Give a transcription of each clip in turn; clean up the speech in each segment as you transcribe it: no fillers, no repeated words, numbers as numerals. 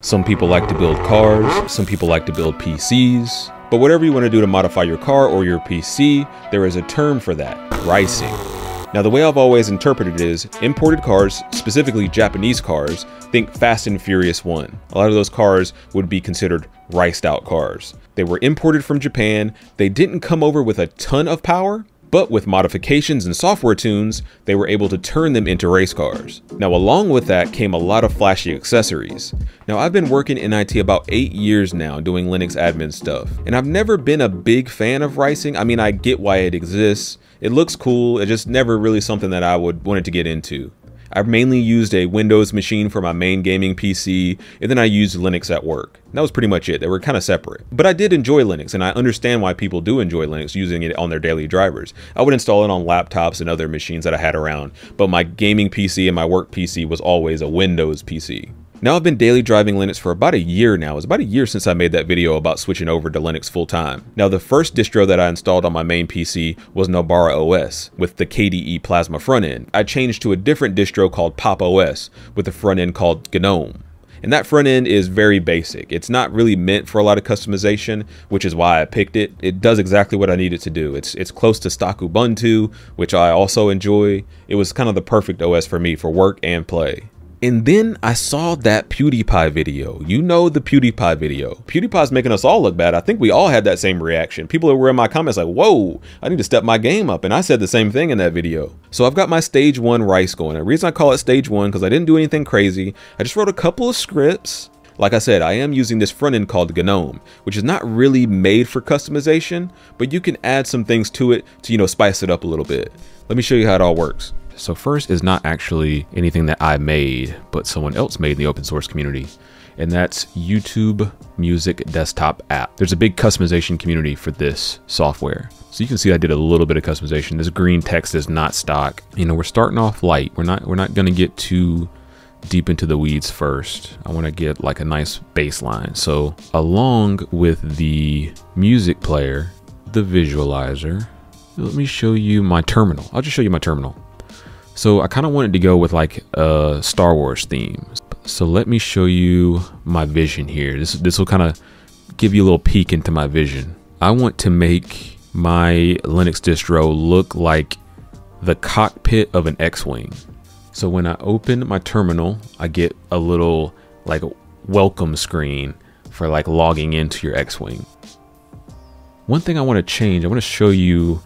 Some people like to build cars, some people like to build PCs, but whatever you want to do to modify your car or your PC, there is a term for that, ricing. Now the way I've always interpreted it is, imported cars, specifically Japanese cars, think Fast and Furious 1. A lot of those cars would be considered riced out cars. They were imported from Japan, they didn't come over with a ton of power, but with modifications and software tunes, they were able to turn them into race cars. Now along with that came a lot of flashy accessories. Now I've been working in IT about 8 years now doing Linux admin stuff, and I've never been a big fan of ricing. I mean, I get why it exists. It looks cool, it's just never really something that I wanted to get into. I mainly used a Windows machine for my main gaming PC, and then I used Linux at work. That was pretty much it. They were kind of separate. But I did enjoy Linux, and I understand why people do enjoy Linux using it on their daily drivers. I would install it on laptops and other machines that I had around, but my gaming PC and my work PC was always a Windows PC. Now I've been daily driving Linux for about a year now. It's about a year since I made that video about switching over to Linux full time. Now the first distro that I installed on my main PC was Nobara OS with the KDE Plasma front end. I changed to a different distro called Pop OS with a front end called GNOME. And that front end is very basic. It's not really meant for a lot of customization, which is why I picked it. It does exactly what I need it to do. It's close to stock Ubuntu, which I also enjoy. It was kind of the perfect OS for me for work and play. And then I saw that PewDiePie video. You know, the PewDiePie video. PewDiePie's making us all look bad. I think we all had that same reaction. People were in my comments like, whoa, I need to step my game up. And I said the same thing in that video. So I've got my stage one rice going. The reason I call it stage one, because I didn't do anything crazy. I just wrote a couple of scripts. Like I said, I am using this front end called GNOME, which is not really made for customization, but you can add some things to it to, you know, spice it up a little bit. Let me show you how it all works. So first is not actually anything that I made, but someone else made in the open source community. And that's YouTube Music Desktop app. There's a big customization community for this software. So you can see I did a little bit of customization. This green text is not stock. You know, we're starting off light. We're not gonna get too deep into the weeds first. I wanna get like a nice baseline. So along with the music player, the visualizer, let me show you my terminal. I'll just show you my terminal. So I kind of wanted to go with like a Star Wars theme. So let me show you my vision here. This will kind of give you a little peek into my vision. I want to make my Linux distro look like the cockpit of an X-Wing. So when I open my terminal, I get a little like welcome screen for like logging into your X-Wing. One thing I want to change, I want to show you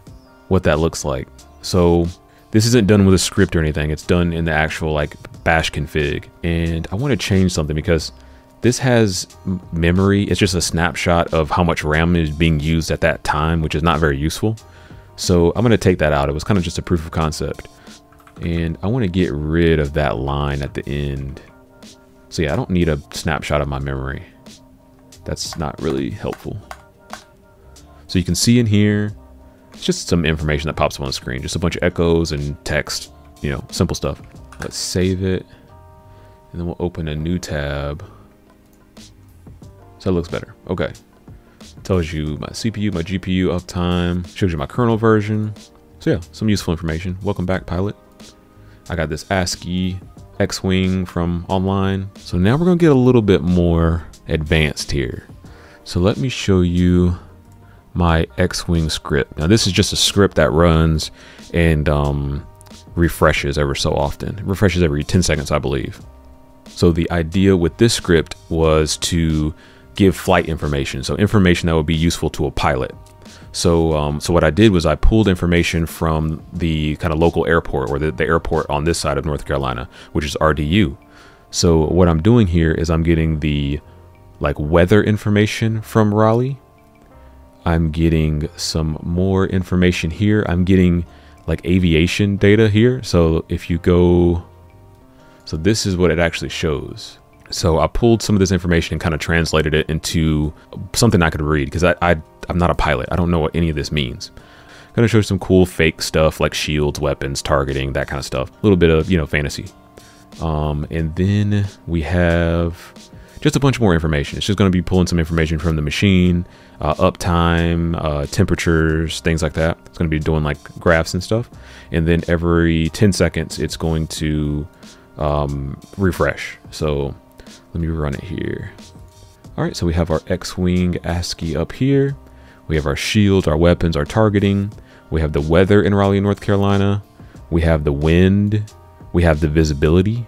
what that looks like. So this isn't done with a script or anything. It's done in the actual like bash config. And I want to change something because this has memory. It's just a snapshot of how much RAM is being used at that time, which is not very useful. So I'm going to take that out. It was kind of just a proof of concept. And I want to get rid of that line at the end. So yeah, I don't need a snapshot of my memory. That's not really helpful. So you can see in here, it's just some information that pops up on the screen, just a bunch of echoes and text, you know, simple stuff. Let's save it. And then we'll open a new tab. So it looks better. Okay. Tells you my CPU, my GPU uptime, shows you my kernel version. So yeah, some useful information. Welcome back, pilot. I got this ASCII X-Wing from online. So now we're going to get a little bit more advanced here. So let me show you my X-Wing script. Now this is just a script that runs and refreshes ever so often. It refreshes every 10 seconds, I believe. So the idea with this script was to give flight information. So information that would be useful to a pilot. So, what I did was I pulled information from the kind of local airport or the airport on this side of North Carolina, which is RDU. So what I'm doing here is I'm getting the like weather information from Raleigh. I'm getting some more information here. I'm getting like aviation data here. So if you go, so this is what it actually shows. So I pulled some of this information and kind of translated it into something I could read because I'm not a pilot. I don't know what any of this means. I'm gonna show you some cool fake stuff like shields, weapons, targeting, that kind of stuff. A little bit of, you know, fantasy. And then we have just a bunch more information. It's just going to be pulling some information from the machine, uptime, temperatures, things like that. It's going to be doing like graphs and stuff. And then every 10 seconds, it's going to refresh. So Let me run it here. All right, so we have our X-Wing ASCII up here. We have our shield, our weapons, our targeting. We have the weather in Raleigh, North Carolina. We have the wind. We have the visibility.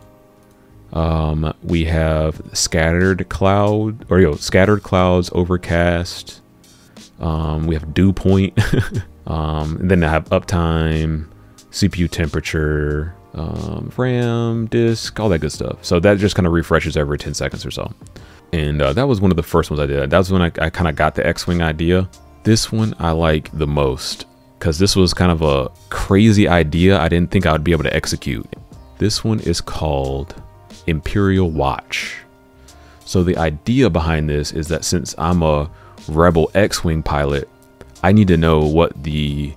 We have scattered cloud, or scattered clouds, overcast. We have dew point. And then I have uptime, CPU temperature, RAM, disk, all that good stuff. So that just kind of refreshes every 10 seconds or so. And that was one of the first ones I did. That's when I kind of got the X-Wing idea. This one I like the most because this was kind of a crazy idea I didn't think I would be able to execute. This one is called Imperial Watch. So the idea behind this is that since I'm a rebel X-Wing pilot, I need to know what the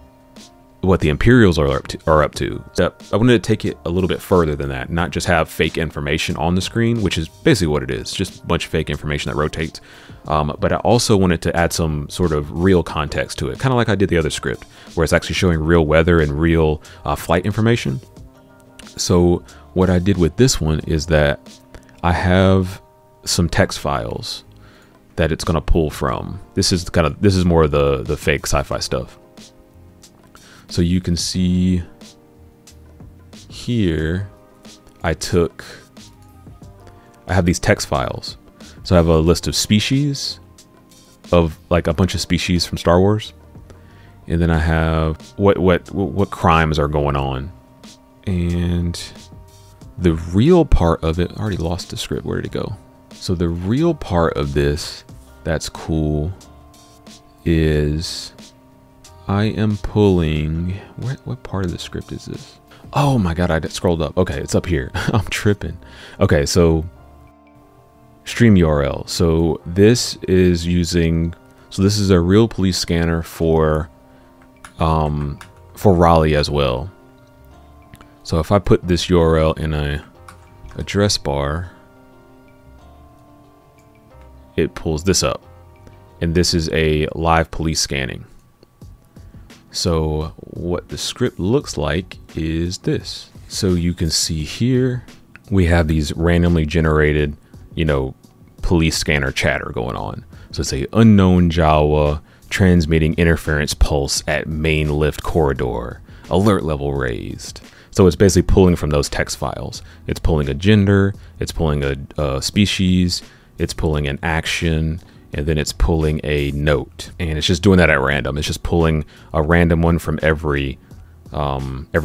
Imperials are up to. So I wanted to take it a little bit further than that, not just have fake information on the screen, which is basically what it is, just a bunch of fake information that rotates. But I also wanted to add some sort of real context to it, kind of like I did the other script, where it's actually showing real weather and real flight information. So what I did with this one is that I have some text files that it's gonna pull from. This is more of the fake sci-fi stuff. So you can see here, I have these text files. So I have a list of species, of like a bunch of species from Star Wars. And then I have what crimes are going on. And the real part of it, I already lost the script, where did it go? So the real part of this that's cool is I am pulling, what part of the script is this? Oh my God, I scrolled up. Okay, it's up here. I'm tripping. Okay, so stream URL. So this is using, so this is a real police scanner for Raleigh as well. So if I put this URL in a address bar, it pulls this up. And this is a live police scanning. So what the script looks like is this. So you can see here, we have these randomly generated, police scanner chatter going on. So it's a unknown Jawa transmitting interference pulse at main lift corridor, alert level raised. So it's basically pulling from those text files. It's pulling a gender, it's pulling a species, it's pulling an action, and then it's pulling a note, and it's just doing that at random. It's just pulling a random one from every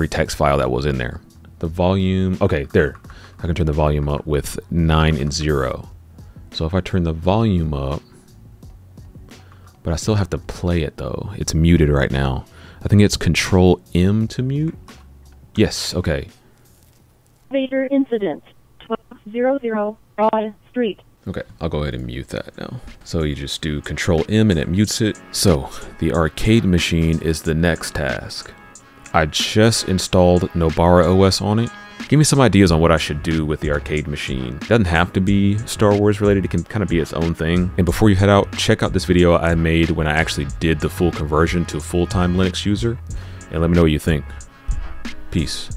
text file that was in there. The volume, okay, there. I can turn the volume up with 9 and 0. So if I turn the volume up, but I still have to play it though. It's muted right now. I think it's Control M to mute. Yes, okay. Vader incident, 1200 Broad Street. Okay, I'll go ahead and mute that now. So you just do Control M and it mutes it. So the arcade machine is the next task. I just installed Nobara OS on it. Give me some ideas on what I should do with the arcade machine. It doesn't have to be Star Wars related. It can kind of be its own thing. And before you head out, check out this video I made when I actually did the full conversion to full-time Linux user, and let me know what you think. Peace.